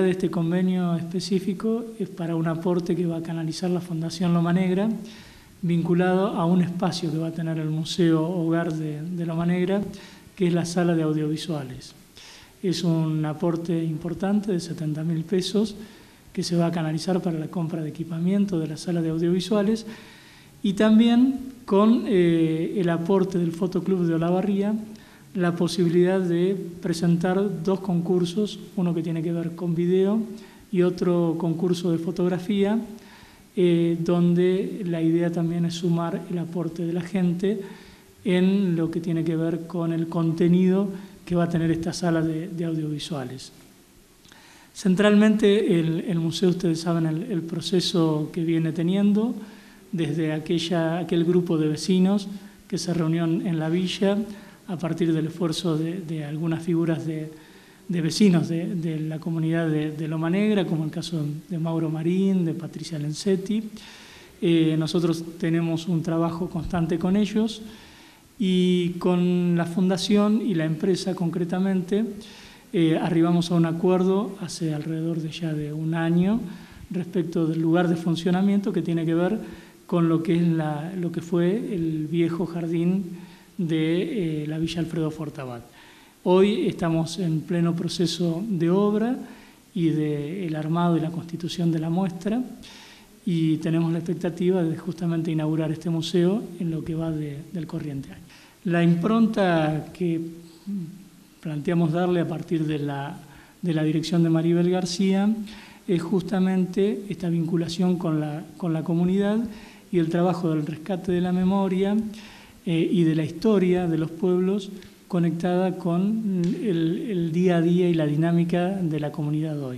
De este convenio específico es para un aporte que va a canalizar la Fundación Loma Negra, vinculado a un espacio que va a tener el Museo Hogar de Loma Negra, que es la Sala de Audiovisuales. Es un aporte importante de 70.000 pesos que se va a canalizar para la compra de equipamiento de la Sala de Audiovisuales y también con el aporte del Fotoclub de Olavarría, la posibilidad de presentar dos concursos, uno que tiene que ver con video y otro concurso de fotografía, donde la idea también es sumar el aporte de la gente en lo que tiene que ver con el contenido que va a tener esta sala de audiovisuales. Centralmente el museo, ustedes saben el proceso que viene teniendo, desde aquel grupo de vecinos que se reunió en la villa, a partir del esfuerzo de algunas figuras de vecinos de la comunidad de Loma Negra, como el caso de Mauro Marín, de Patricia Lenzetti. Nosotros tenemos un trabajo constante con ellos y con la fundación y la empresa concretamente arribamos a un acuerdo hace alrededor de ya de un año respecto del lugar de funcionamiento que tiene que ver con lo que es lo que fue el viejo jardín de la Villa Alfredo Fortabat. Hoy estamos en pleno proceso de obra y del armado y la constitución de la muestra y tenemos la expectativa de justamente inaugurar este museo en lo que va del corriente año. La impronta que planteamos darle a partir de la dirección de Maribel García es justamente esta vinculación con la comunidad y el trabajo del rescate de la memoria y de la historia de los pueblos conectada con el día a día y la dinámica de la comunidad hoy.